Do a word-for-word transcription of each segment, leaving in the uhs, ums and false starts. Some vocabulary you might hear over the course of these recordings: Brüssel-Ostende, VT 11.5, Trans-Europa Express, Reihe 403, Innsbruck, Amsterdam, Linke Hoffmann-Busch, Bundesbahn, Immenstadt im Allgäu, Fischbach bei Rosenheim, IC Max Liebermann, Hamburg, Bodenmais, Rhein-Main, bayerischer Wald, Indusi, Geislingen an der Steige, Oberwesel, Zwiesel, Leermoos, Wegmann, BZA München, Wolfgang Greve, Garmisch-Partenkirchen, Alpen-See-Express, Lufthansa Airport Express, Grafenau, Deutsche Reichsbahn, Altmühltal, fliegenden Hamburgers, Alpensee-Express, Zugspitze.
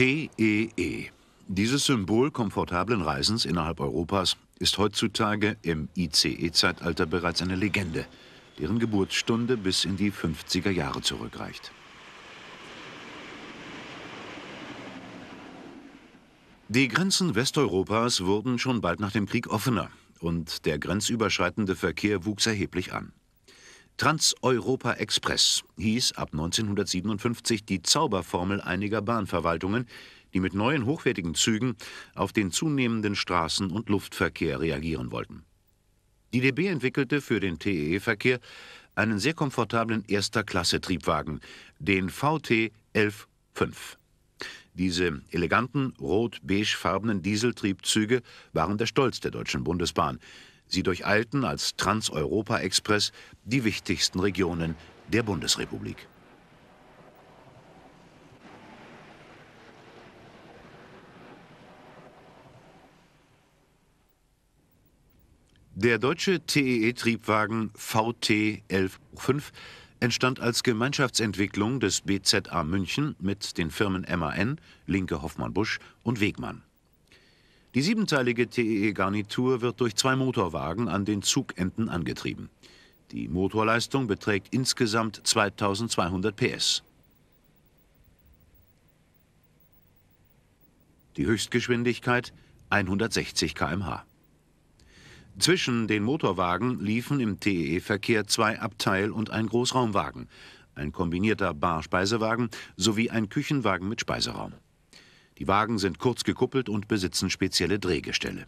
T E E. Dieses Symbol komfortablen Reisens innerhalb Europas ist heutzutage im I C E-Zeitalter bereits eine Legende, deren Geburtsstunde bis in die fünfziger Jahre zurückreicht. Die Grenzen Westeuropas wurden schon bald nach dem Krieg offener und der grenzüberschreitende Verkehr wuchs erheblich an. Trans-Europa Express hieß ab neunzehnhundertsiebenundfünfzig die Zauberformel einiger Bahnverwaltungen, die mit neuen hochwertigen Zügen auf den zunehmenden Straßen- und Luftverkehr reagieren wollten. Die D B entwickelte für den T E E-Verkehr einen sehr komfortablen Erster-Klasse-Triebwagen, den V T elf Punkt fünf. Diese eleganten, rot-beige-farbenen Dieseltriebzüge waren der Stolz der Deutschen Bundesbahn. Sie durcheilten als Trans-Europa-Express die wichtigsten Regionen der Bundesrepublik. Der deutsche T E E-Triebwagen V T elf Punkt fünf entstand als Gemeinschaftsentwicklung des B Z A München mit den Firmen M A N, Linke Hoffmann-Busch und Wegmann. Die siebenteilige T E E-Garnitur wird durch zwei Motorwagen an den Zugenden angetrieben. Die Motorleistung beträgt insgesamt zweitausendzweihundert P S. Die Höchstgeschwindigkeit hundertsechzig Kilometer pro Stunde. Zwischen den Motorwagen liefen im T E E-Verkehr zwei Abteil- und ein Großraumwagen, ein kombinierter Bar-Speisewagen sowie ein Küchenwagen mit Speiseraum. Die Wagen sind kurz gekuppelt und besitzen spezielle Drehgestelle.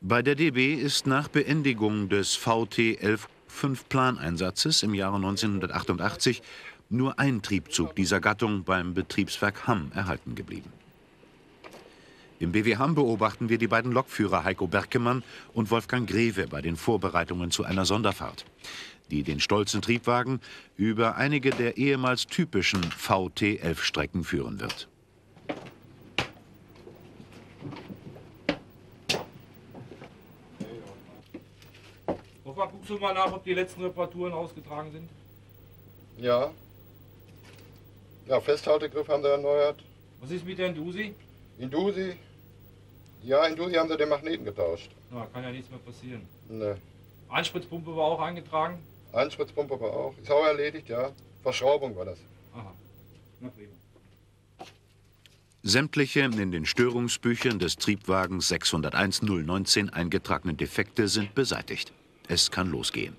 Bei der D B ist nach Beendigung des V T elf Punkt fünf-Planeinsatzes im Jahre neunzehnhundertachtundachtzig nur ein Triebzug dieser Gattung beim Betriebswerk Hamm erhalten geblieben. Im Bw Hamm beobachten wir die beiden Lokführer Heiko Bergemann und Wolfgang Greve bei den Vorbereitungen zu einer Sonderfahrt, die den stolzen Triebwagen über einige der ehemals typischen V T elf-Strecken führen wird. Hoffmann, guckst du mal nach, ob die letzten Reparaturen ausgetragen sind? Ja. Ja, Festhaltegriff haben sie erneuert. Was ist mit der Indusi? Indusi? Ja, Indusi haben sie den Magneten getauscht. Na, kann ja nichts mehr passieren. Ne. Einspritzpumpe war auch eingetragen? Einspritzpumpe war auch. Ist auch erledigt, ja. Verschraubung war das. Aha. Na prima. Sämtliche in den Störungsbüchern des Triebwagens sechshunderteins null neunzehn eingetragenen Defekte sind beseitigt. Es kann losgehen.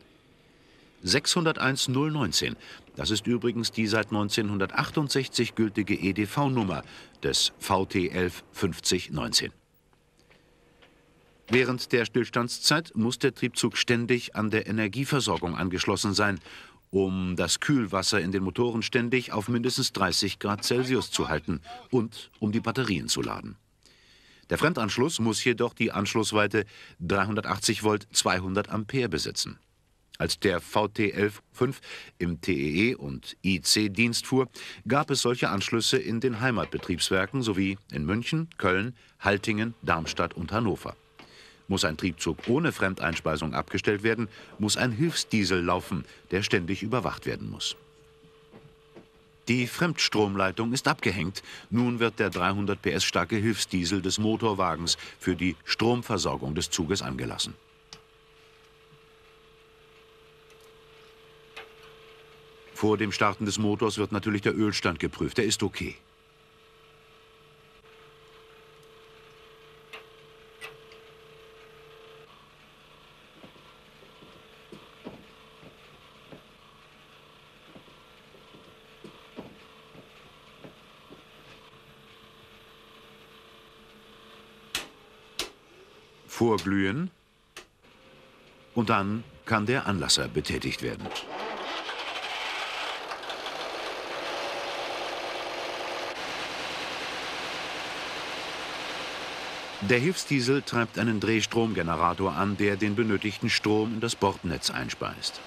sechshunderteins null neunzehn, das ist übrigens die seit neunzehnhundertachtundsechzig gültige E D V-Nummer des V T elf fünfzig neunzehn. Während der Stillstandszeit muss der Triebzug ständig an der Energieversorgung angeschlossen sein, um das Kühlwasser in den Motoren ständig auf mindestens dreißig Grad Celsius zu halten und um die Batterien zu laden. Der Fremdanschluss muss jedoch die Anschlussweite dreihundertachtzig Volt zweihundert Ampere besitzen. Als der V T elf Punkt fünf im T E E- und I C-Dienst fuhr, gab es solche Anschlüsse in den Heimatbetriebswerken sowie in München, Köln, Haltingen, Darmstadt und Hannover. Muss ein Triebzug ohne Fremdeinspeisung abgestellt werden, muss ein Hilfsdiesel laufen, der ständig überwacht werden muss. Die Fremdstromleitung ist abgehängt. Nun wird der dreihundert P S starke Hilfsdiesel des Motorwagens für die Stromversorgung des Zuges angelassen. Vor dem Starten des Motors wird natürlich der Ölstand geprüft. Der ist okay. Vorglühen und dann kann der Anlasser betätigt werden. Der Hilfsdiesel treibt einen Drehstromgenerator an, der den benötigten Strom in das Bordnetz einspeist.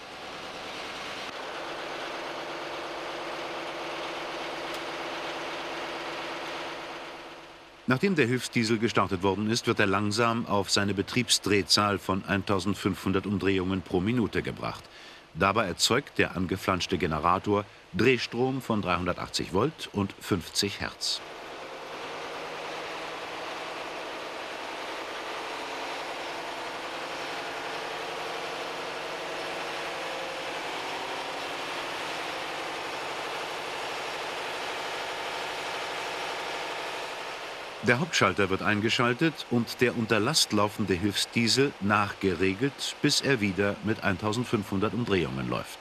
Nachdem der Hilfsdiesel gestartet worden ist, wird er langsam auf seine Betriebsdrehzahl von eintausendfünfhundert Umdrehungen pro Minute gebracht. Dabei erzeugt der angeflanschte Generator Drehstrom von dreihundertachtzig Volt und fünfzig Hertz. Der Hauptschalter wird eingeschaltet und der unter Last laufende Hilfsdiesel nachgeregelt, bis er wieder mit eintausendfünfhundert Umdrehungen läuft.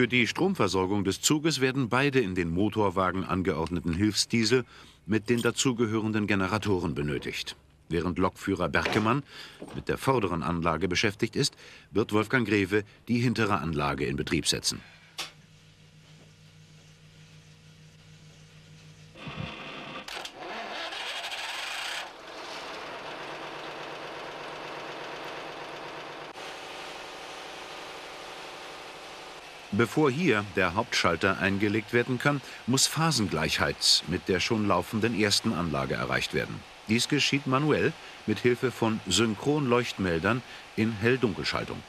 Für die Stromversorgung des Zuges werden beide in den Motorwagen angeordneten Hilfsdiesel mit den dazugehörenden Generatoren benötigt. Während Lokführer Bergemann mit der vorderen Anlage beschäftigt ist, wird Wolfgang Greve die hintere Anlage in Betrieb setzen. Bevor hier der Hauptschalter eingelegt werden kann, muss Phasengleichheit mit der schon laufenden ersten Anlage erreicht werden. Dies geschieht manuell mit Hilfe von Synchronleuchtmeldern in Hell-Dunkelschaltung.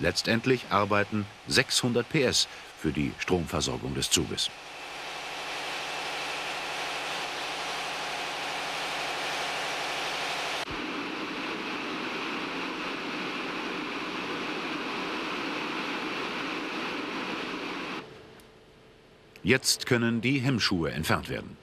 Letztendlich arbeiten sechshundert P S für die Stromversorgung des Zuges. Jetzt können die Hemmschuhe entfernt werden.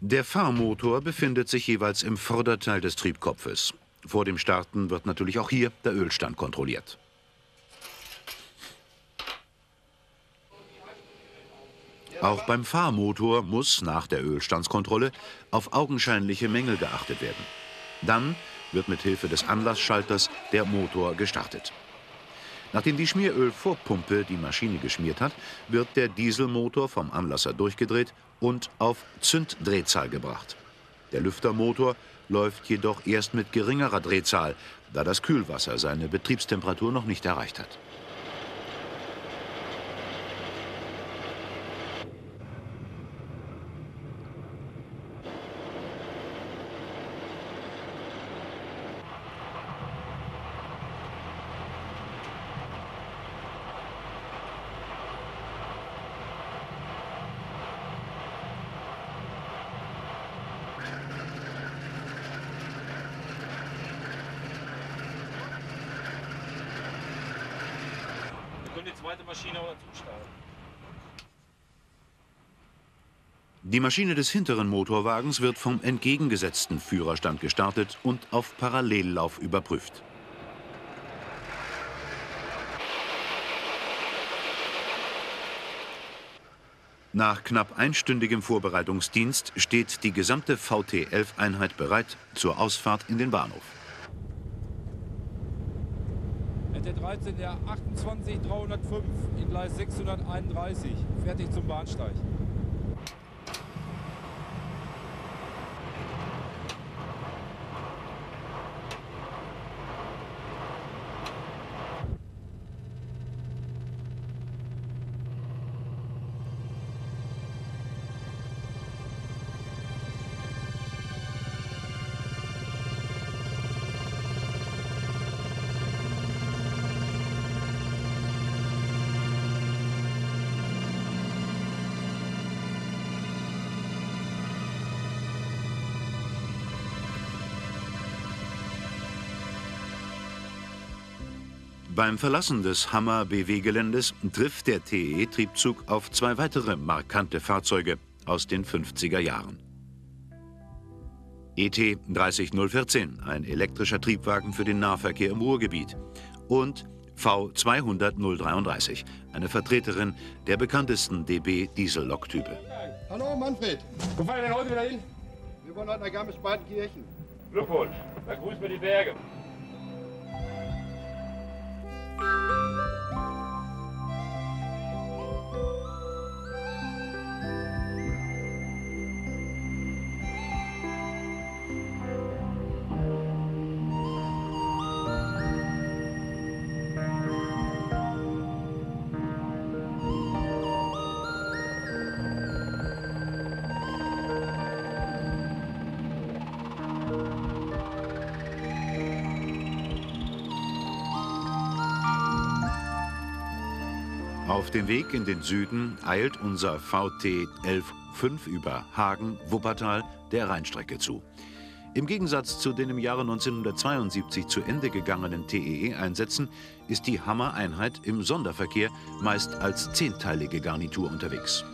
Der Fahrmotor befindet sich jeweils im Vorderteil des Triebkopfes. Vor dem Starten wird natürlich auch hier der Ölstand kontrolliert. Auch beim Fahrmotor muss nach der Ölstandskontrolle auf augenscheinliche Mängel geachtet werden. Dann wird mit Hilfe des Anlassschalters der Motor gestartet. Nachdem die Schmierölvorpumpe die Maschine geschmiert hat, wird der Dieselmotor vom Anlasser durchgedreht und auf Zünddrehzahl gebracht. Der Lüftermotor läuft jedoch erst mit geringerer Drehzahl, da das Kühlwasser seine Betriebstemperatur noch nicht erreicht hat. Die Maschine des hinteren Motorwagens wird vom entgegengesetzten Führerstand gestartet und auf Parallellauf überprüft. Nach knapp einstündigem Vorbereitungsdienst steht die gesamte V T elf-Einheit bereit zur Ausfahrt in den Bahnhof. E T dreizehn, der achtundzwanzig dreihundertfünf in Gleis sechshunderteinunddreißig, fertig zum Bahnsteig. Beim Verlassen des Hammer-B W-Geländes trifft der T E-Triebzug auf zwei weitere markante Fahrzeuge aus den fünfziger Jahren. E T dreißig null vierzehn, ein elektrischer Triebwagen für den Nahverkehr im Ruhrgebiet. Und V zweihundert null dreiunddreißig, eine Vertreterin der bekanntesten D B-Diesel-Loktype. Hallo Manfred, wo fahren wir denn heute wieder hin? Wir Wir wollen heute nach Garmisch-Partenkirchen. Glückwunsch. Dann grüßen wir die Berge. Auf dem Weg in den Süden eilt unser V T elf Punkt fünf über Hagen, Wuppertal, der Rheinstrecke zu. Im Gegensatz zu den im Jahre neunzehnhundertzweiundsiebzig zu Ende gegangenen T E E-Einsätzen ist die Hammer-Einheit im Sonderverkehr meist als zehnteilige Garnitur unterwegs.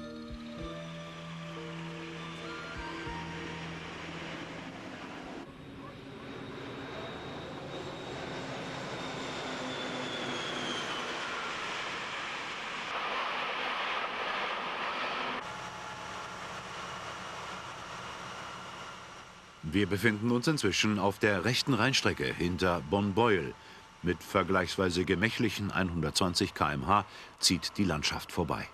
Wir befinden uns inzwischen auf der rechten Rheinstrecke hinter Bonn-Beuel. Mit vergleichsweise gemächlichen hundertzwanzig Kilometer pro Stunde zieht die Landschaft vorbei.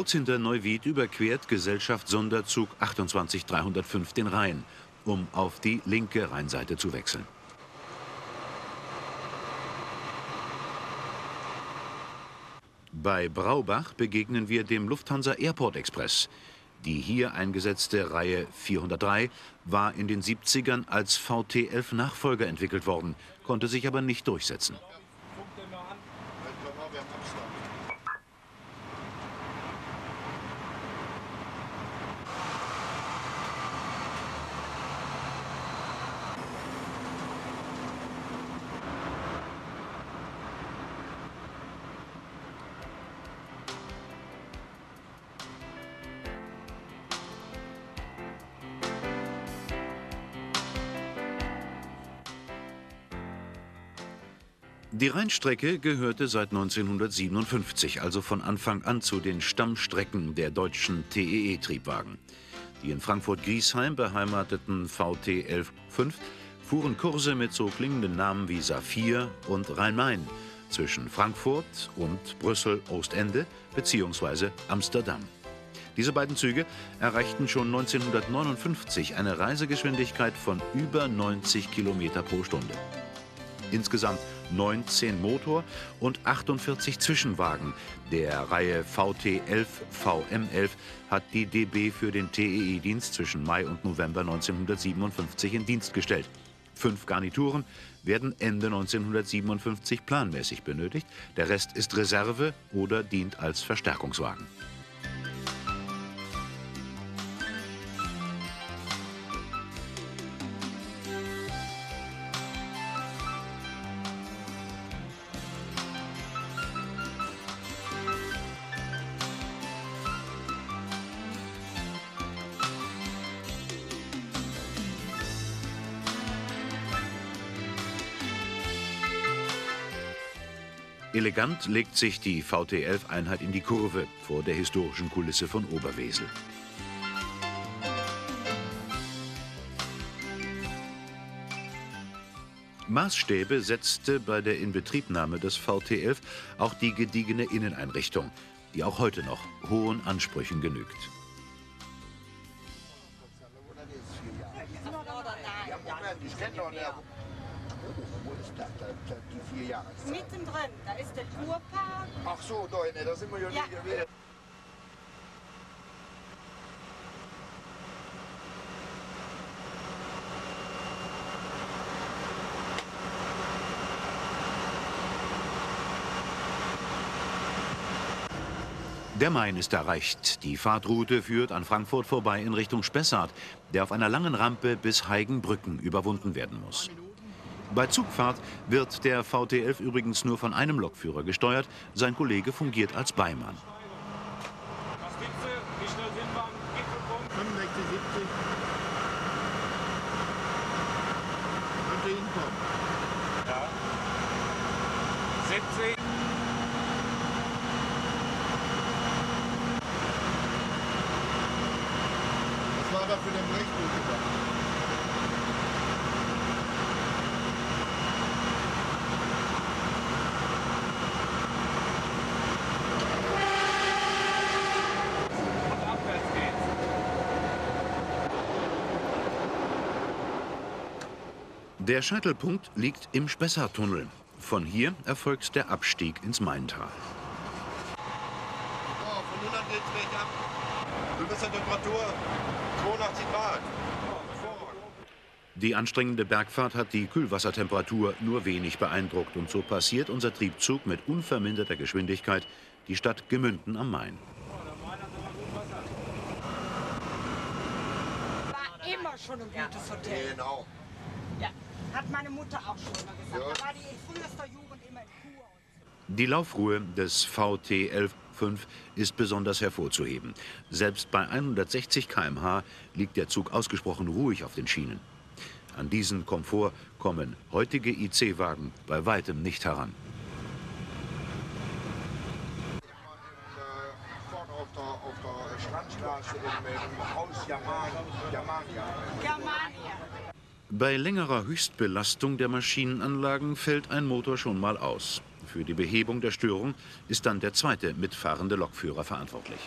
Kurz hinter Neuwied überquert Gesellschaftssonderzug achtundzwanzig dreihundertfünf den Rhein, um auf die linke Rheinseite zu wechseln. Bei Braubach begegnen wir dem Lufthansa Airport Express. Die hier eingesetzte Reihe vierhundertdrei war in den siebzigern als V T elf Nachfolger entwickelt worden, konnte sich aber nicht durchsetzen. Die Rheinstrecke gehörte seit neunzehnhundertsiebenundfünfzig, also von Anfang an, zu den Stammstrecken der deutschen T E E-Triebwagen. Die in Frankfurt-Griesheim beheimateten V T elf Punkt fünf fuhren Kurse mit so klingenden Namen wie Saphir und Rhein-Main zwischen Frankfurt und Brüssel-Ostende bzw. Amsterdam. Diese beiden Züge erreichten schon neunzehnhundertneunundfünfzig eine Reisegeschwindigkeit von über neunzig Kilometer pro Stunde. Insgesamt neunzehn Motor- und achtundvierzig Zwischenwagen. Der Reihe V T elf V M elf hat die D B für den T E E-Dienst zwischen Mai und November neunzehnhundertsiebenundfünfzig in Dienst gestellt. Fünf Garnituren werden Ende neunzehnhundertsiebenundfünfzig planmäßig benötigt. Der Rest ist Reserve oder dient als Verstärkungswagen. Elegant legt sich die V T elf-Einheit in die Kurve vor der historischen Kulisse von Oberwesel. Maßstäbe setzte bei der Inbetriebnahme des V T elf auch die gediegene Inneneinrichtung, die auch heute noch hohen Ansprüchen genügt. Mittendrin, da ist der Kurpark. Ach so, Leute, da sind wir ja, ja. nie gewesen. Der Main ist erreicht. Die Fahrtroute führt an Frankfurt vorbei in Richtung Spessart, der auf einer langen Rampe bis Heigenbrücken überwunden werden muss. Bei Zugfahrt wird der V T elf übrigens nur von einem Lokführer gesteuert. Sein Kollege fungiert als Beimann. Der Scheitelpunkt liegt im Spessartunnel. Von hier erfolgt der Abstieg ins Maintal. Oh, von nun an geht's gleich ab. Du bist der Temperatur zweiundachtzig Grad. Die anstrengende Bergfahrt hat die Kühlwassertemperatur nur wenig beeindruckt. Und so passiert unser Triebzug mit unverminderter Geschwindigkeit die Stadt Gemünden am Main. War immer schon ein gutes Hotel. Genau. Ja. Hat meine Mutter auch schon mal gesagt. Ja. Da war die in frühester Jugend immer in Kur. Die Laufruhe des V T elf Punkt fünf ist besonders hervorzuheben. Selbst bei hundertsechzig Kilometer pro Stunde liegt der Zug ausgesprochen ruhig auf den Schienen. An diesen Komfort kommen heutige I C-Wagen bei weitem nicht heran. Auf der Strandstraße im Haus Germania. Bei längerer Höchstbelastung der Maschinenanlagen fällt ein Motor schon mal aus. Für die Behebung der Störung ist dann der zweite mitfahrende Lokführer verantwortlich.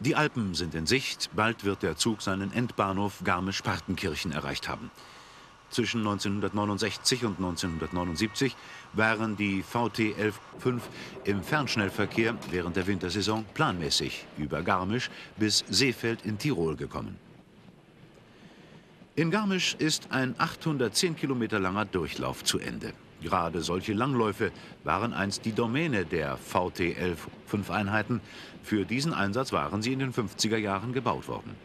Die Alpen sind in Sicht. Bald wird der Zug seinen Endbahnhof Garmisch-Partenkirchen erreicht haben. Zwischen neunzehnhundertneunundsechzig und neunzehnhundertneunundsiebzig waren die V T elf Punkt fünf im Fernschnellverkehr während der Wintersaison planmäßig über Garmisch bis Seefeld in Tirol gekommen. In Garmisch ist ein achthundertzehn Kilometer langer Durchlauf zu Ende. Gerade solche Langläufe waren einst die Domäne der V T elf Punkt fünf-Einheiten. Für diesen Einsatz waren sie in den fünfziger Jahren gebaut worden.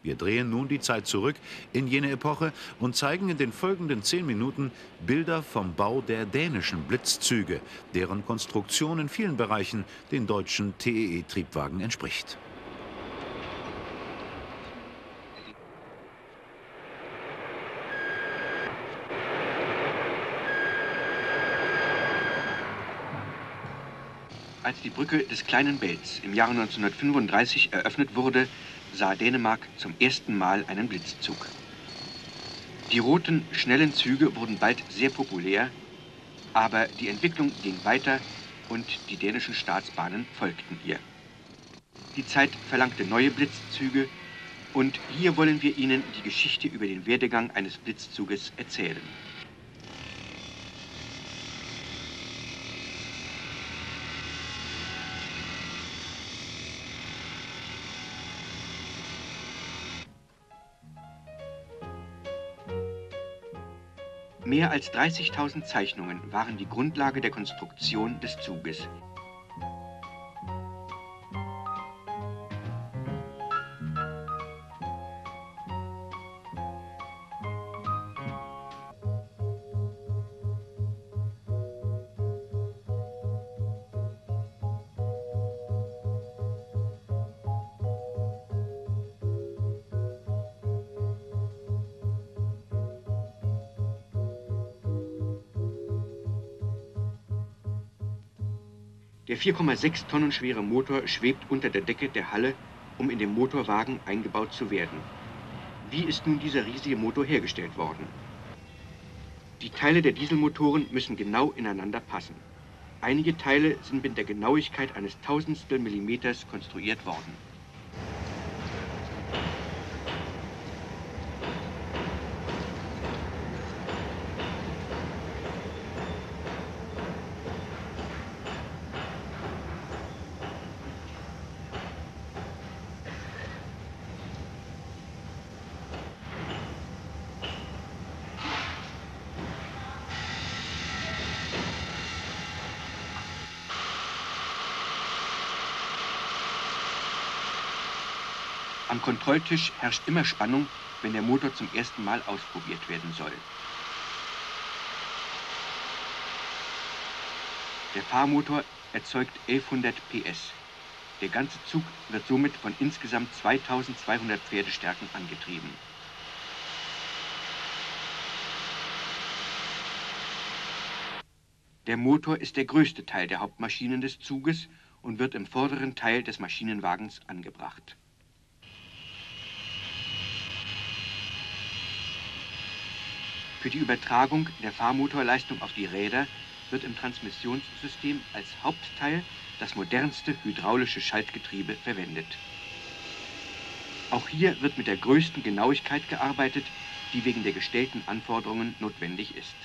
Wir drehen nun die Zeit zurück in jene Epoche und zeigen in den folgenden zehn Minuten Bilder vom Bau der dänischen Blitzzüge, deren Konstruktion in vielen Bereichen den deutschen T E E-Triebwagen entspricht. Als die Brücke des kleinen Belts im Jahre neunzehnhundertfünfunddreißig eröffnet wurde, sah Dänemark zum ersten Mal einen Blitzzug. Die roten, schnellen Züge wurden bald sehr populär, aber die Entwicklung ging weiter und die dänischen Staatsbahnen folgten ihr. Die Zeit verlangte neue Blitzzüge und hier wollen wir Ihnen die Geschichte über den Werdegang eines Blitzzuges erzählen. Mehr als dreißigtausend Zeichnungen waren die Grundlage der Konstruktion des Zuges. Der vier Komma sechs Tonnen schwere Motor schwebt unter der Decke der Halle, um in den Motorwagen eingebaut zu werden. Wie ist nun dieser riesige Motor hergestellt worden? Die Teile der Dieselmotoren müssen genau ineinander passen. Einige Teile sind mit der Genauigkeit eines Tausendstel Millimeters konstruiert worden. Am Kontrolltisch herrscht immer Spannung, wenn der Motor zum ersten Mal ausprobiert werden soll. Der Fahrmotor erzeugt elfhundert P S. Der ganze Zug wird somit von insgesamt zweitausendzweihundert Pferdestärken angetrieben. Der Motor ist der größte Teil der Hauptmaschinen des Zuges und wird im vorderen Teil des Maschinenwagens angebracht. Für die Übertragung der Fahrmotorleistung auf die Räder wird im Transmissionssystem als Hauptteil das modernste hydraulische Schaltgetriebe verwendet. Auch hier wird mit der größten Genauigkeit gearbeitet, die wegen der gestellten Anforderungen notwendig ist.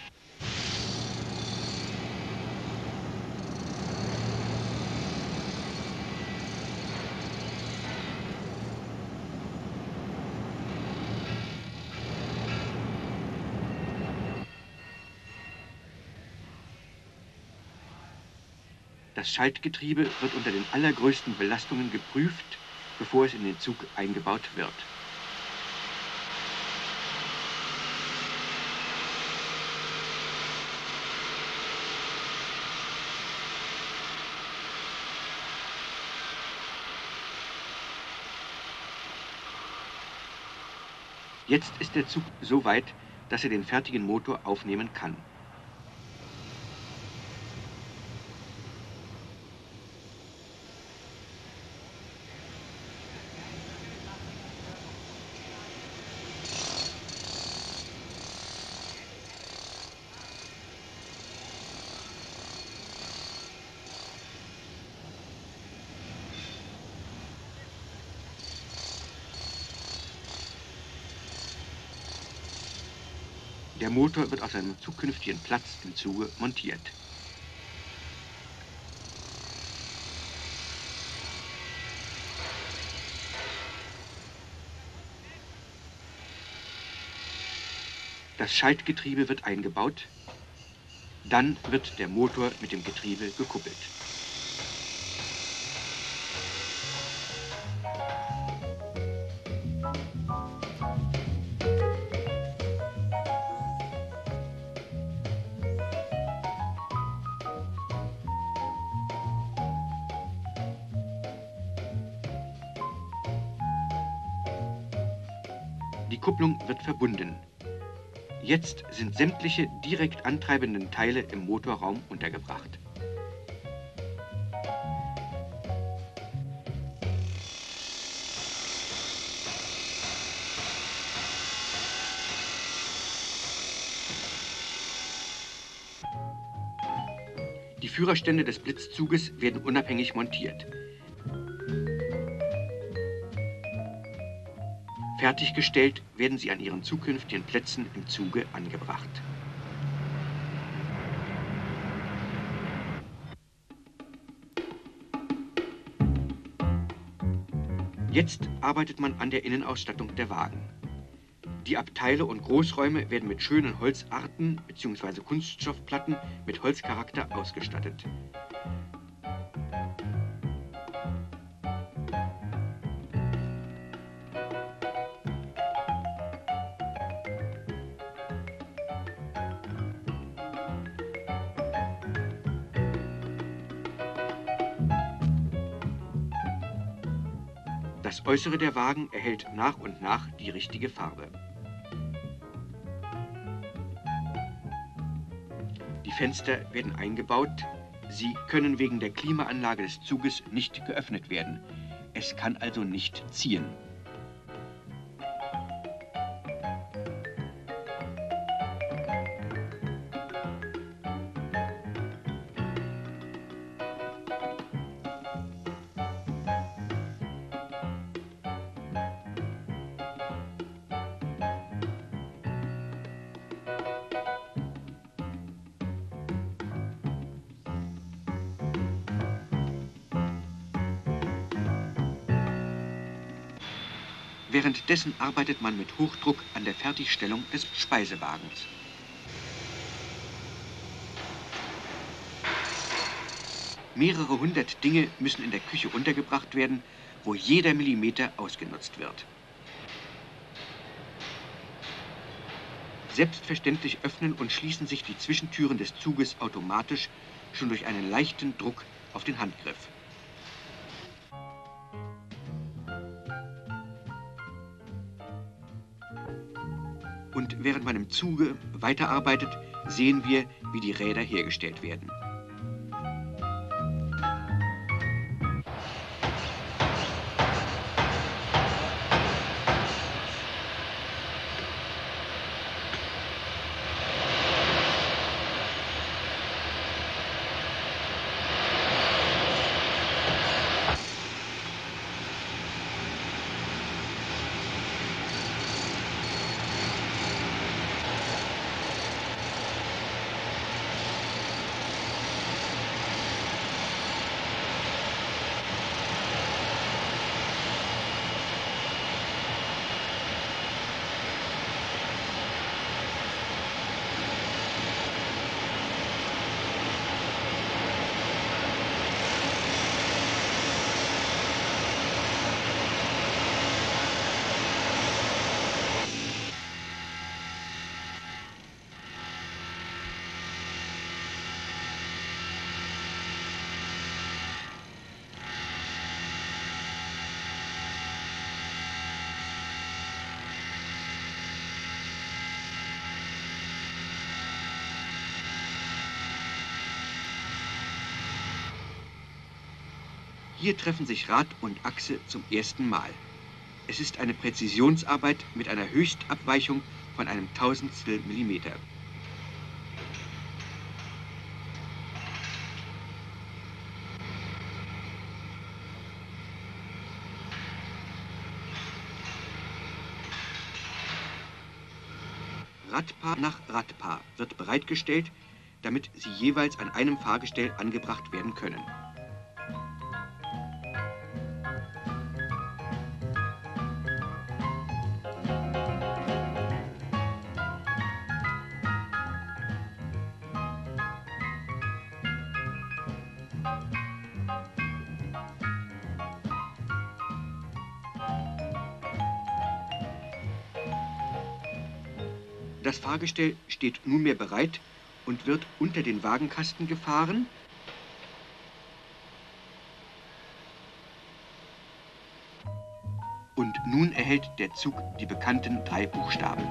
Das Schaltgetriebe wird unter den allergrößten Belastungen geprüft, bevor es in den Zug eingebaut wird. Jetzt ist der Zug so weit, dass er den fertigen Motor aufnehmen kann. Der Motor wird auf seinem zukünftigen Platz im Zuge montiert. Das Schaltgetriebe wird eingebaut, dann wird der Motor mit dem Getriebe gekuppelt. Verbunden. Jetzt sind sämtliche direkt antreibenden Teile im Motorraum untergebracht. Die Führerstände des Blitzzuges werden unabhängig montiert. Fertiggestellt werden sie an ihren zukünftigen Plätzen im Zuge angebracht. Jetzt arbeitet man an der Innenausstattung der Wagen. Die Abteile und Großräume werden mit schönen Holzarten bzw. Kunststoffplatten mit Holzcharakter ausgestattet. Das Äußere der Wagen erhält nach und nach die richtige Farbe. Die Fenster werden eingebaut. Sie können wegen der Klimaanlage des Zuges nicht geöffnet werden. Es kann also nicht ziehen. Währenddessen arbeitet man mit Hochdruck an der Fertigstellung des Speisewagens. Mehrere hundert Dinge müssen in der Küche untergebracht werden, wo jeder Millimeter ausgenutzt wird. Selbstverständlich öffnen und schließen sich die Zwischentüren des Zuges automatisch schon durch einen leichten Druck auf den Handgriff. Und während man im Zuge weiterarbeitet, sehen wir, wie die Räder hergestellt werden. Hier treffen sich Rad und Achse zum ersten Mal. Es ist eine Präzisionsarbeit mit einer Höchstabweichung von einem Tausendstel Millimeter. Radpaar nach Radpaar wird bereitgestellt, damit sie jeweils an einem Fahrgestell angebracht werden können. Das Fahrgestell steht nunmehr bereit und wird unter den Wagenkasten gefahren und nun erhält der Zug die bekannten drei Buchstaben.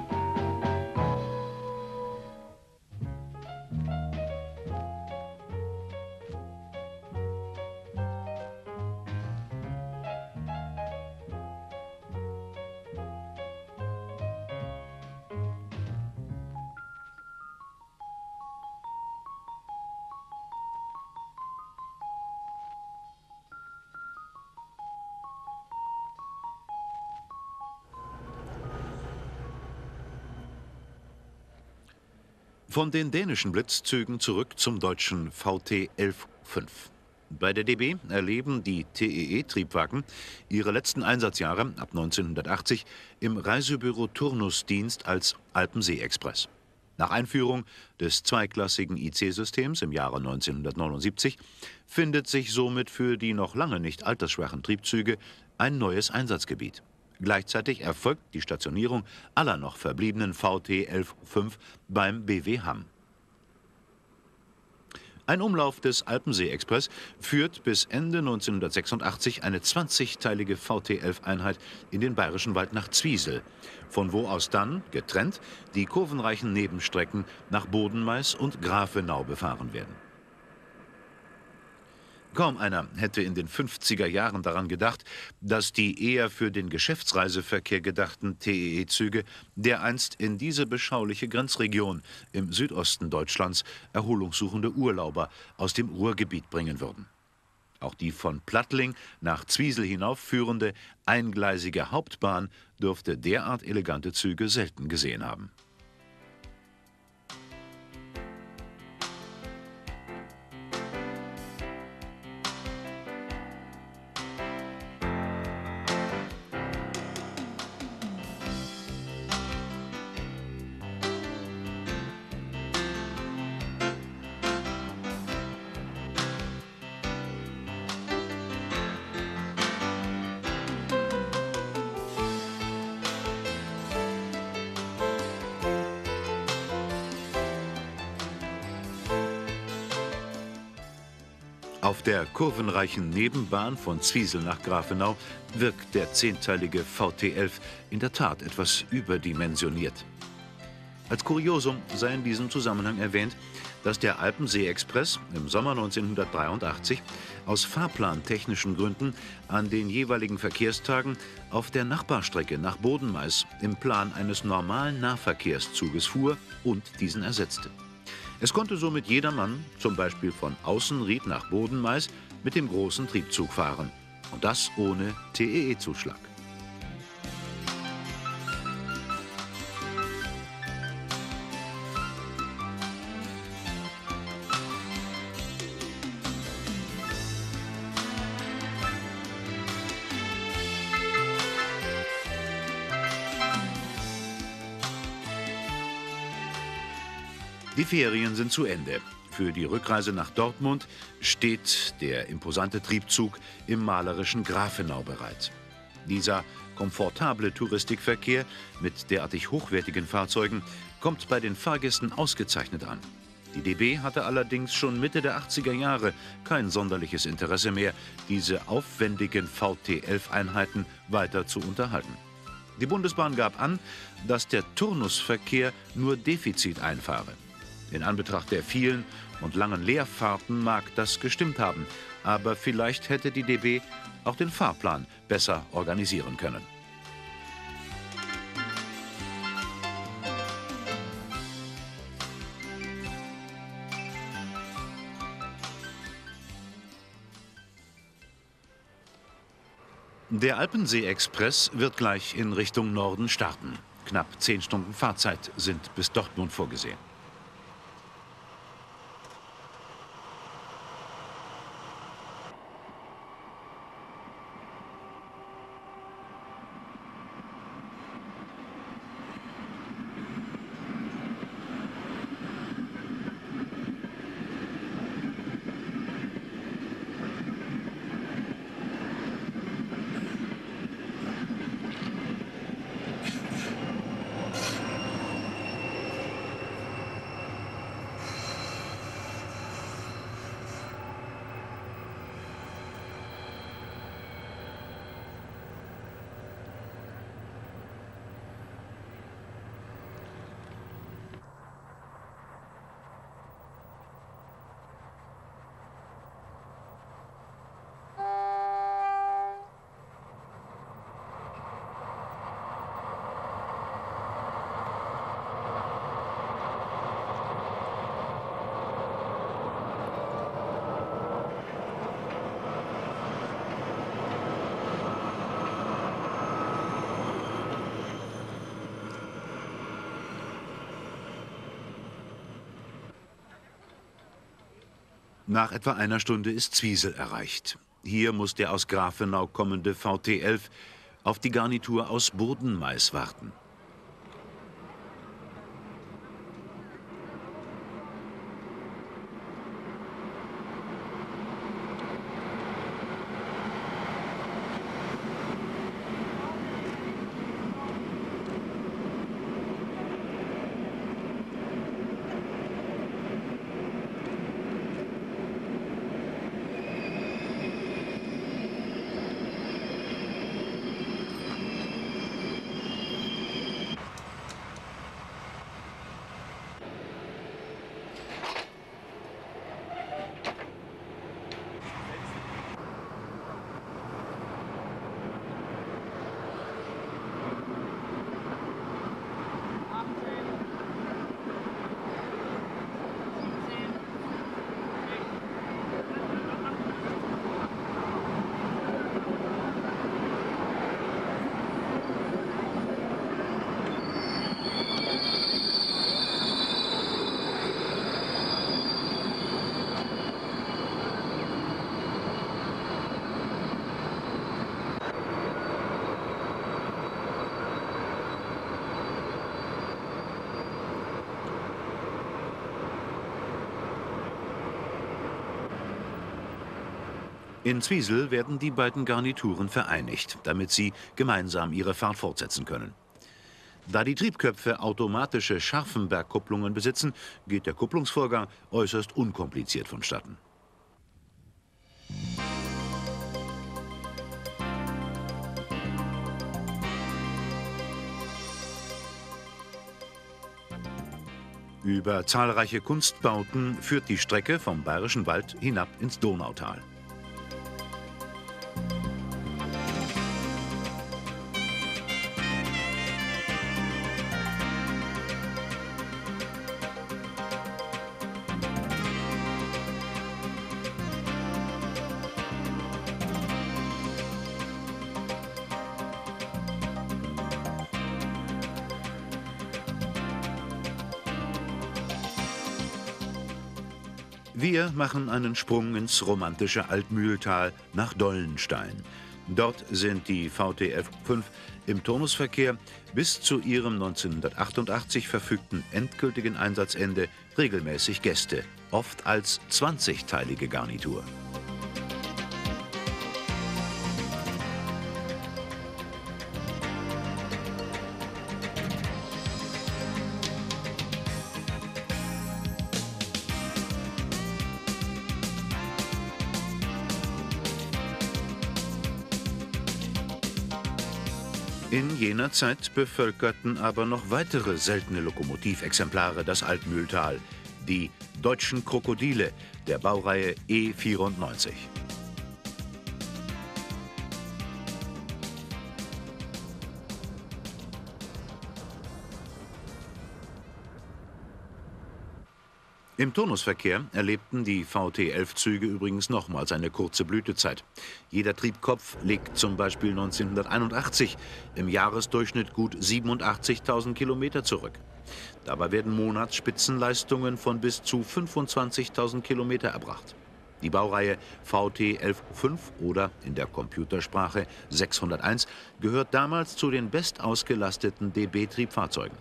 Von den dänischen Blitzzügen zurück zum deutschen V T elf Punkt fünf. Bei der D B erleben die T E E-Triebwagen ihre letzten Einsatzjahre ab neunzehnhundertachtzig im Reisebüro Turnusdienst als Alpensee-Express. Nach Einführung des zweiklassigen I C-Systems im Jahre neunzehnhundertneunundsiebzig findet sich somit für die noch lange nicht altersschwachen Triebzüge ein neues Einsatzgebiet. Gleichzeitig erfolgt die Stationierung aller noch verbliebenen V T elf Punkt fünf beim Bw Hamm. Ein Umlauf des Alpensee-Express führt bis Ende neunzehnhundertsechsundachtzig eine zwanzigteilige V T elf Einheit in den Bayerischen Wald nach Zwiesel, von wo aus dann, getrennt, die kurvenreichen Nebenstrecken nach Bodenmais und Grafenau befahren werden. Kaum einer hätte in den fünfziger Jahren daran gedacht, dass die eher für den Geschäftsreiseverkehr gedachten T E E-Züge dereinst in diese beschauliche Grenzregion im Südosten Deutschlands erholungssuchende Urlauber aus dem Ruhrgebiet bringen würden. Auch die von Plattling nach Zwiesel hinaufführende eingleisige Hauptbahn dürfte derart elegante Züge selten gesehen haben. Auf der kurvenreichen Nebenbahn von Zwiesel nach Grafenau wirkt der zehnteilige V T elf in der Tat etwas überdimensioniert. Als Kuriosum sei in diesem Zusammenhang erwähnt, dass der Alpensee-Express im Sommer neunzehnhundertdreiundachtzig aus fahrplantechnischen Gründen an den jeweiligen Verkehrstagen auf der Nachbarstrecke nach Bodenmais im Plan eines normalen Nahverkehrszuges fuhr und diesen ersetzte. Es konnte somit jedermann, zum Beispiel von Außenried nach Bodenmais, mit dem großen Triebzug fahren. Und das ohne T E E-Zuschlag. Die Ferien sind zu Ende. Für die Rückreise nach Dortmund steht der imposante Triebzug im malerischen Grafenau bereit. Dieser komfortable Touristikverkehr mit derartig hochwertigen Fahrzeugen kommt bei den Fahrgästen ausgezeichnet an. Die D B hatte allerdings schon Mitte der achtziger Jahre kein sonderliches Interesse mehr, diese aufwendigen V T elf-Einheiten weiter zu unterhalten. Die Bundesbahn gab an, dass der Turnusverkehr nur Defizit einfahre. In Anbetracht der vielen und langen Leerfahrten mag das gestimmt haben, aber vielleicht hätte die D B auch den Fahrplan besser organisieren können. Der Alpensee-Express wird gleich in Richtung Norden starten. Knapp zehn Stunden Fahrzeit sind bis Dortmund vorgesehen. Nach etwa einer Stunde ist Zwiesel erreicht. Hier muss der aus Grafenau kommende V T elf auf die Garnitur aus Bodenmais warten. In Zwiesel werden die beiden Garnituren vereinigt, damit sie gemeinsam ihre Fahrt fortsetzen können. Da die Triebköpfe automatische Scharfenbergkupplungen besitzen, geht der Kupplungsvorgang äußerst unkompliziert vonstatten. Über zahlreiche Kunstbauten führt die Strecke vom Bayerischen Wald hinab ins Donautal. Wir machen einen Sprung ins romantische Altmühltal nach Dollenstein. Dort sind die V T F fünf im Turnusverkehr bis zu ihrem neunzehnhundertachtundachtzig verfügten endgültigen Einsatzende regelmäßig Gäste, oft als zwanzigteilige Garnitur. In jener Zeit bevölkerten aber noch weitere seltene Lokomotivexemplare das Altmühltal, die deutschen Krokodile der Baureihe E vierundneunzig. Im Turnusverkehr erlebten die V T elf-Züge übrigens nochmals eine kurze Blütezeit. Jeder Triebkopf legt zum Beispiel neunzehnhunderteinundachtzig im Jahresdurchschnitt gut siebenundachtzigtausend Kilometer zurück. Dabei werden Monatsspitzenleistungen von bis zu fünfundzwanzigtausend Kilometer erbracht. Die Baureihe V T elf Punkt fünf oder in der Computersprache sechshunderteins gehört damals zu den bestausgelasteten D B-Triebfahrzeugen.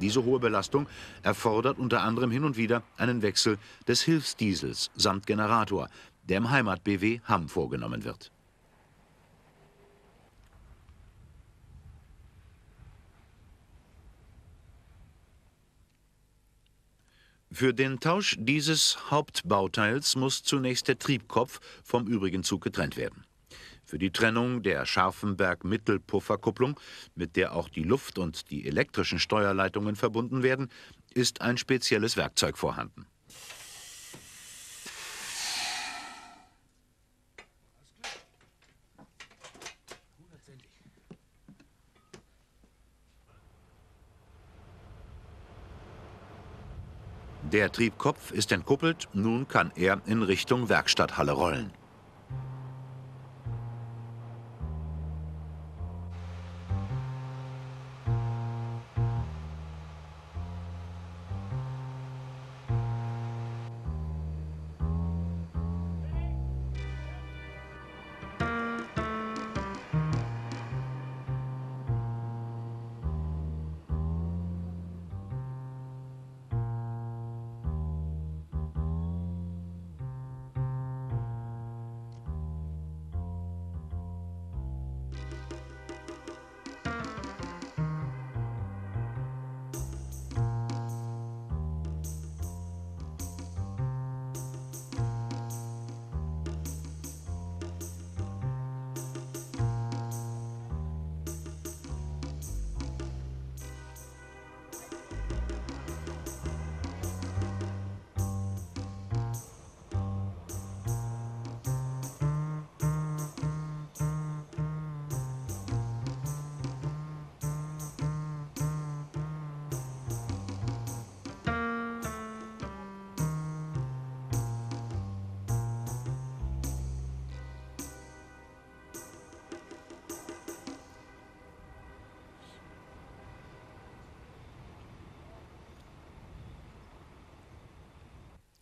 Diese hohe Belastung erfordert unter anderem hin und wieder einen Wechsel des Hilfsdiesels samt Generator, der im Heimat-Bw Hamm vorgenommen wird. Für den Tausch dieses Hauptbauteils muss zunächst der Triebkopf vom übrigen Zug getrennt werden. Für die Trennung der Scharfenberg-Mittelpufferkupplung, mit der auch die Luft- und die elektrischen Steuerleitungen verbunden werden, ist ein spezielles Werkzeug vorhanden. Der Triebkopf ist entkuppelt, nun kann er in Richtung Werkstatthalle rollen.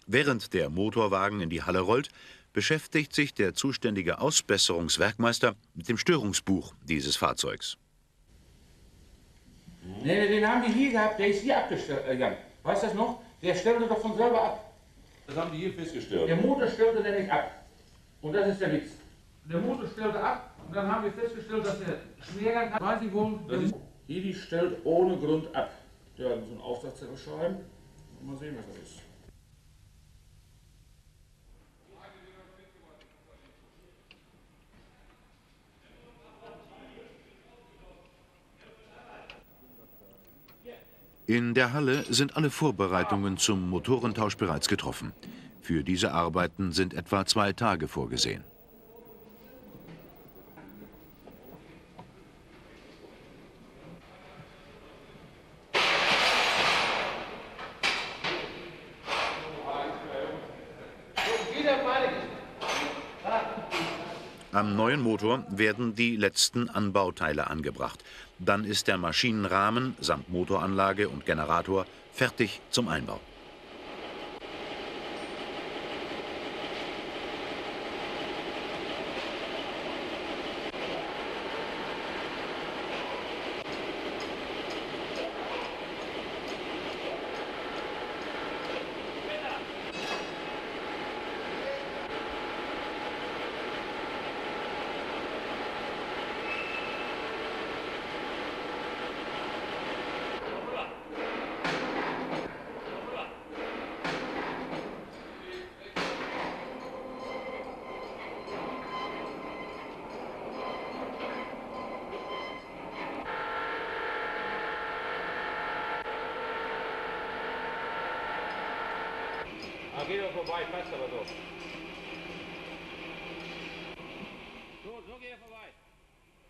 Während der Motorwagen in die Halle rollt, beschäftigt sich der zuständige Ausbesserungswerkmeister mit dem Störungsbuch dieses Fahrzeugs. Nee, den haben die hier gehabt, der ist hier abgegangen. Weißt du das noch? Der stellte doch von selber ab. Das haben die hier festgestellt. Der Motor stellte nämlich ab. Und das ist der Witz. Der Motor stellte ab und dann haben wir festgestellt, dass der Schwergang hat. Weiß ich wohl. Hier, die stellt ohne Grund ab. Der hat so einen Aufsatzzettel schreiben. Mal sehen, was das ist. In der Halle sind alle Vorbereitungen zum Motorentausch bereits getroffen. Für diese Arbeiten sind etwa zwei Tage vorgesehen. Am neuen Motor werden die letzten Anbauteile angebracht. Dann ist der Maschinenrahmen samt Motoranlage und Generator fertig zum Einbau.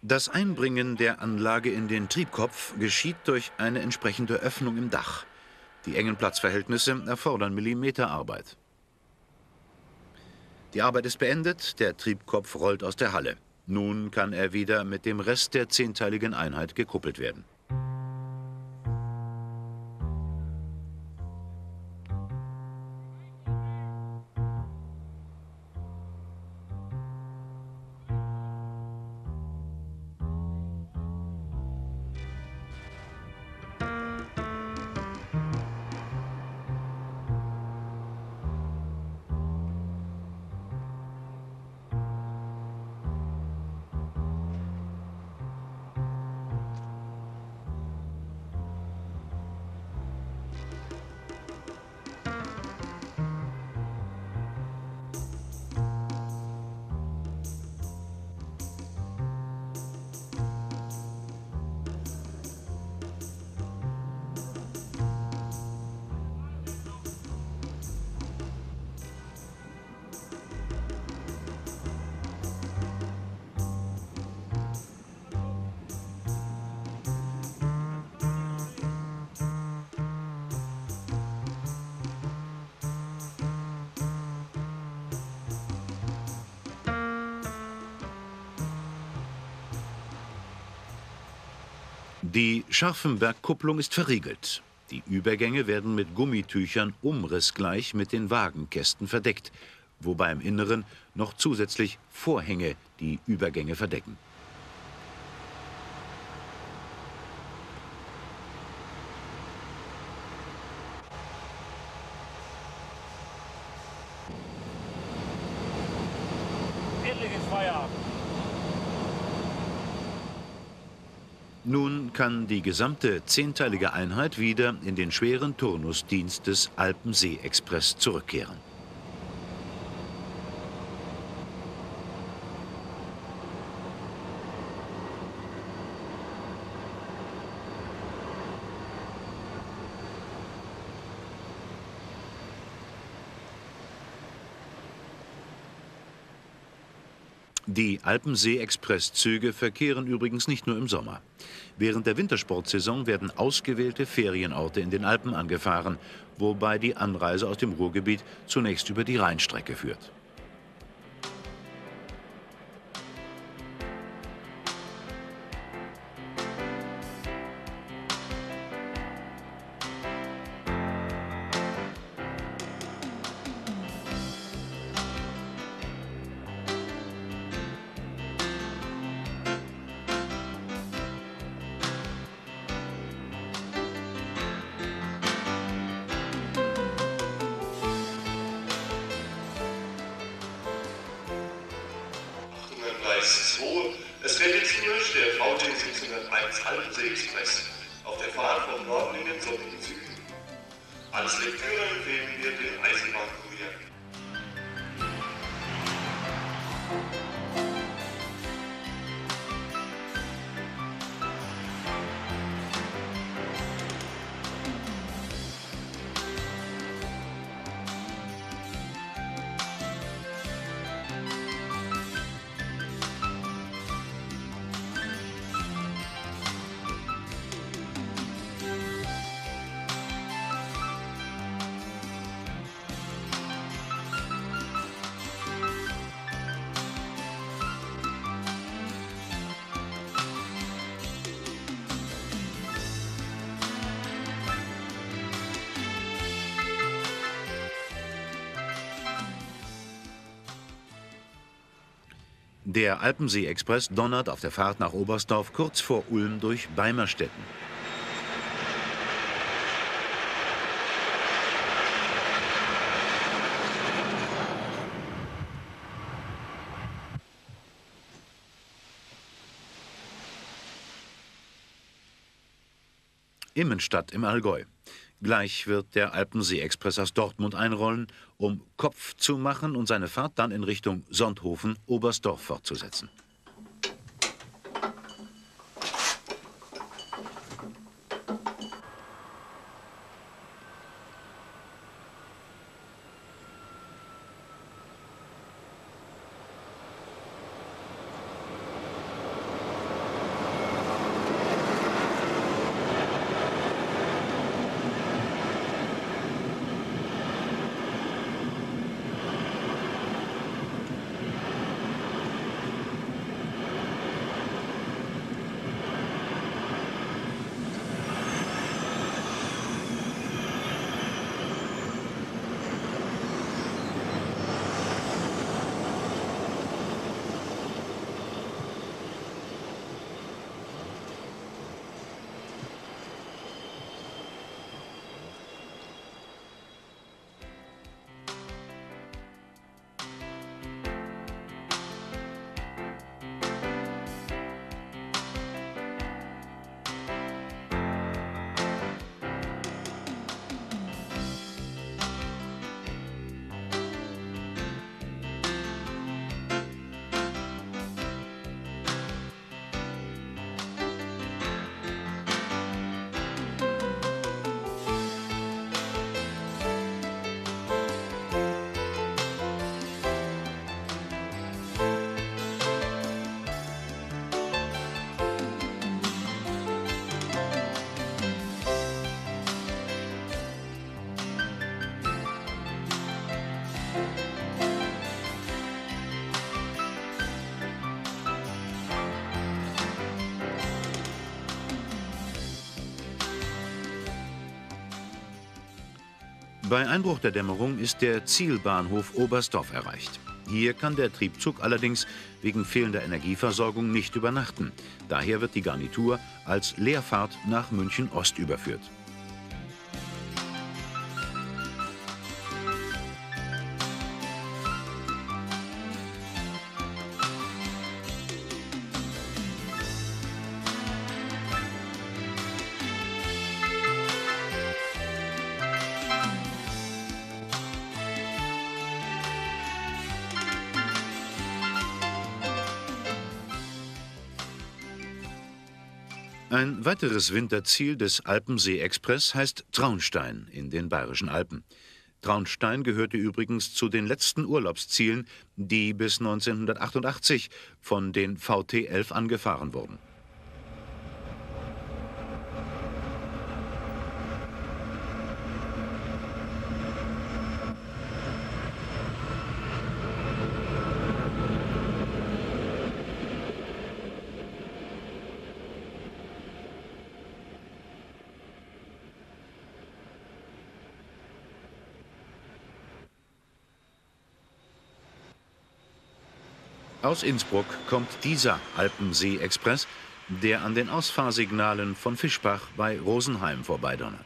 Das Einbringen der Anlage in den Triebkopf geschieht durch eine entsprechende Öffnung im Dach. Die engen Platzverhältnisse erfordern Millimeterarbeit. Die Arbeit ist beendet, der Triebkopf rollt aus der Halle. Nun kann er wieder mit dem Rest der zehnteiligen Einheit gekuppelt werden. Die Scharfenbergkupplung ist verriegelt. Die Übergänge werden mit Gummitüchern umrissgleich mit den Wagenkästen verdeckt, wobei im Inneren noch zusätzlich Vorhänge die Übergänge verdecken. Nun kann die gesamte zehnteilige Einheit wieder in den schweren Turnusdienst des Alpensee-Express zurückkehren. Die Alpensee-Express-Züge verkehren übrigens nicht nur im Sommer. Während der Wintersportsaison werden ausgewählte Ferienorte in den Alpen angefahren, wobei die Anreise aus dem Ruhrgebiet zunächst über die Rheinstrecke führt. Es reduziert der V T siebzehnhunderteins Alpensee-Express auf der Fahrt vom Norden in den Süden. Als Lektüre empfehlen wir den Eisenbahnkurier. Der Alpensee-Express donnert auf der Fahrt nach Oberstdorf kurz vor Ulm durch Beimerstetten. Immenstadt im Allgäu. Gleich wird der Alpensee-Express aus Dortmund einrollen, um Kopf zu machen und seine Fahrt dann in Richtung Sonthofen-Oberstdorf fortzusetzen. Bei Einbruch der Dämmerung ist der Zielbahnhof Oberstdorf erreicht. Hier kann der Triebzug allerdings wegen fehlender Energieversorgung nicht übernachten. Daher wird die Garnitur als Leerfahrt nach München-Ost überführt. Ein weiteres Winterziel des Alpensee-Express heißt Traunstein in den Bayerischen Alpen. Traunstein gehörte übrigens zu den letzten Urlaubszielen, die bis neunzehnhundertachtundachtzig von den V T elf angefahren wurden. Aus Innsbruck kommt dieser Alpensee-Express, der an den Ausfahrsignalen von Fischbach bei Rosenheim vorbeidonnert.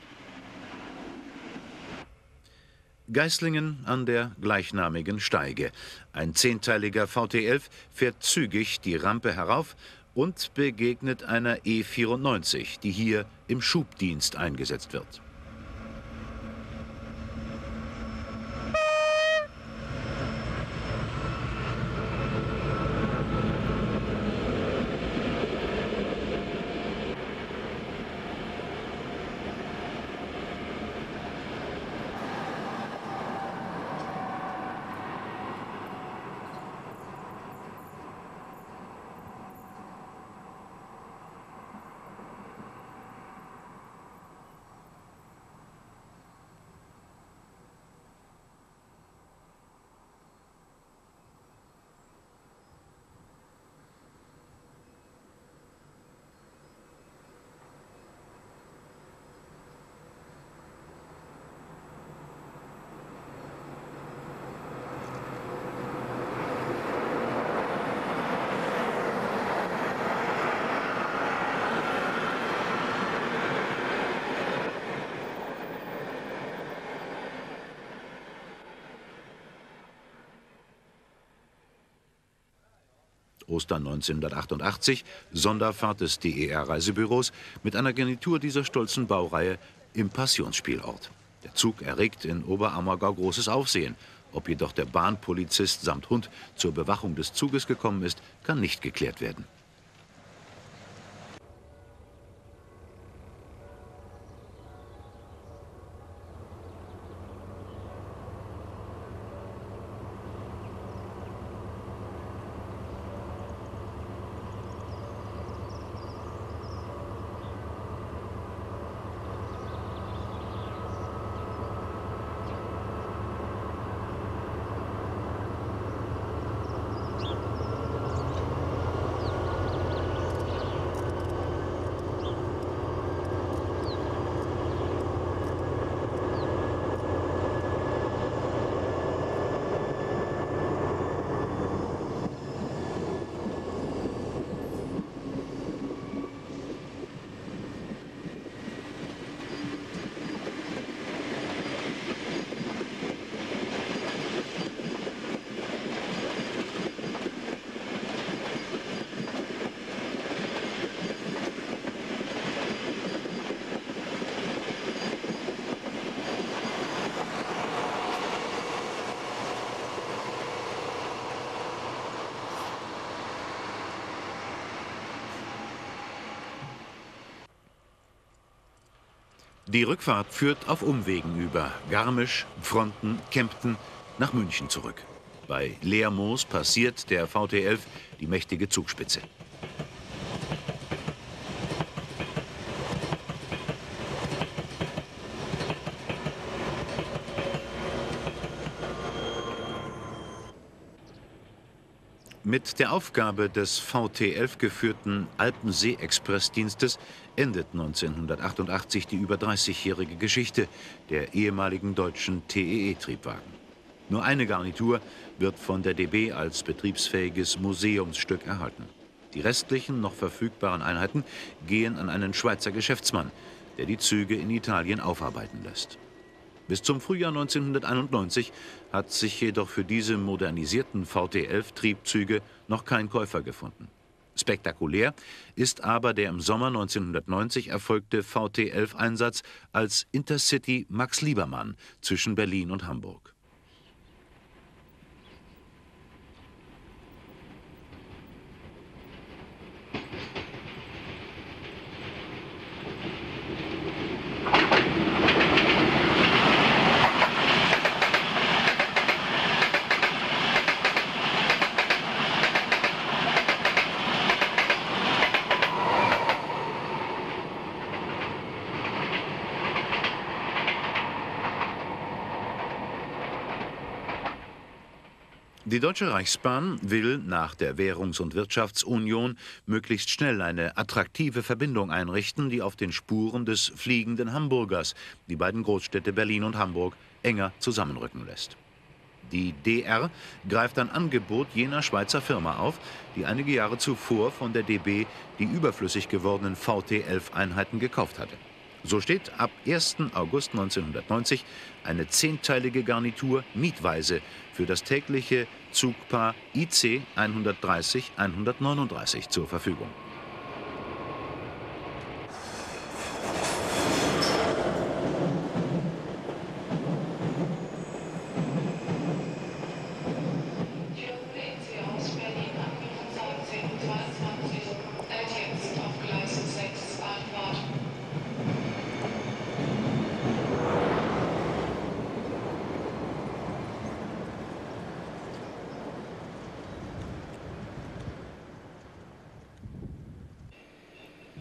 Geislingen an der gleichnamigen Steige. Ein zehnteiliger V T elf fährt zügig die Rampe herauf und begegnet einer E vierundneunzig, die hier im Schubdienst eingesetzt wird. Ostern neunzehnhundertachtundachtzig Sonderfahrt des D E R-Reisebüros mit einer Garnitur dieser stolzen Baureihe im Passionsspielort. Der Zug erregt in Oberammergau großes Aufsehen. Ob jedoch der Bahnpolizist samt Hund zur Bewachung des Zuges gekommen ist, kann nicht geklärt werden. Die Rückfahrt führt auf Umwegen über Garmisch, Fronten, Kempten nach München zurück. Bei Leermoos passiert der V T elf die mächtige Zugspitze. Mit der Aufgabe des V T elf geführten Alpensee-Express-Dienstes endet neunzehnhundertachtundachtzig die über dreißigjährige Geschichte der ehemaligen deutschen T E E-Triebwagen. Nur eine Garnitur wird von der D B als betriebsfähiges Museumsstück erhalten. Die restlichen noch verfügbaren Einheiten gehen an einen Schweizer Geschäftsmann, der die Züge in Italien aufarbeiten lässt. Bis zum Frühjahr neunzehnhunderteinundneunzig hat sich jedoch für diese modernisierten V T elf-Triebzüge noch kein Käufer gefunden. Spektakulär ist aber der im Sommer neunzehnhundertneunzig erfolgte V T elf-Einsatz als Intercity Max Liebermann zwischen Berlin und Hamburg. Die Deutsche Reichsbahn will nach der Währungs- und Wirtschaftsunion möglichst schnell eine attraktive Verbindung einrichten, die auf den Spuren des fliegenden Hamburgers die beiden Großstädte Berlin und Hamburg enger zusammenrücken lässt. Die D R greift ein Angebot jener Schweizer Firma auf, die einige Jahre zuvor von der D B die überflüssig gewordenen V T elf-Einheiten gekauft hatte. So steht ab ersten August neunzehnhundertneunzig eine zehnteilige Garnitur mietweise für das tägliche Zugpaar I C hundertdreißig hundertneununddreißig zur Verfügung.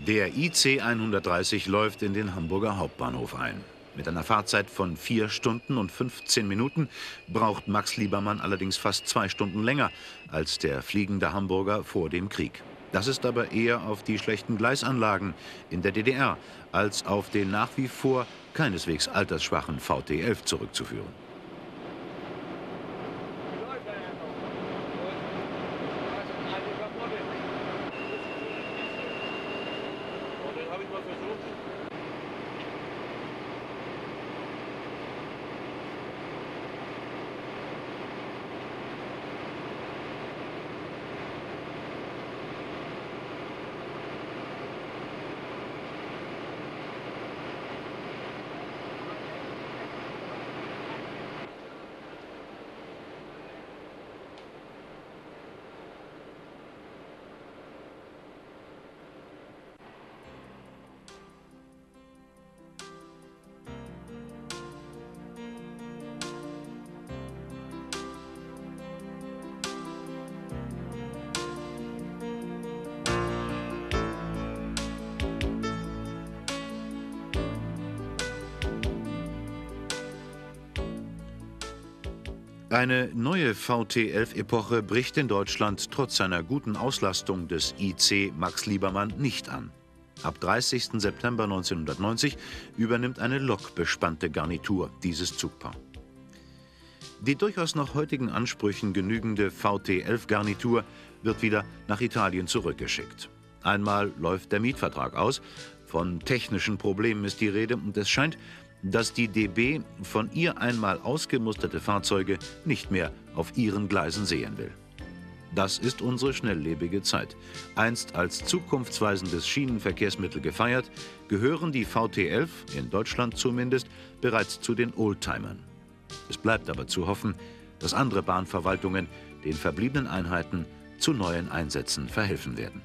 Der I C hundertdreißig läuft in den Hamburger Hauptbahnhof ein. Mit einer Fahrzeit von vier Stunden und fünfzehn Minuten braucht Max Liebermann allerdings fast zwei Stunden länger als der fliegende Hamburger vor dem Krieg. Das ist aber eher auf die schlechten Gleisanlagen in der D D R als auf den nach wie vor keineswegs altersschwachen V T elf zurückzuführen. Eine neue V T elf-Epoche bricht in Deutschland trotz seiner guten Auslastung des I C Max Liebermann nicht an. Ab dreißigsten September neunzehnhundertneunzig übernimmt eine lokbespannte Garnitur dieses Zugpaar. Die durchaus noch heutigen Ansprüchen genügende V T elf-Garnitur wird wieder nach Italien zurückgeschickt. Einmal läuft der Mietvertrag aus, von technischen Problemen ist die Rede und es scheint, dass die D B von ihr einmal ausgemusterte Fahrzeuge nicht mehr auf ihren Gleisen sehen will. Das ist unsere schnelllebige Zeit. Einst als zukunftsweisendes Schienenverkehrsmittel gefeiert, gehören die V T elf, in Deutschland zumindest, bereits zu den Oldtimern. Es bleibt aber zu hoffen, dass andere Bahnverwaltungen den verbliebenen Einheiten zu neuen Einsätzen verhelfen werden.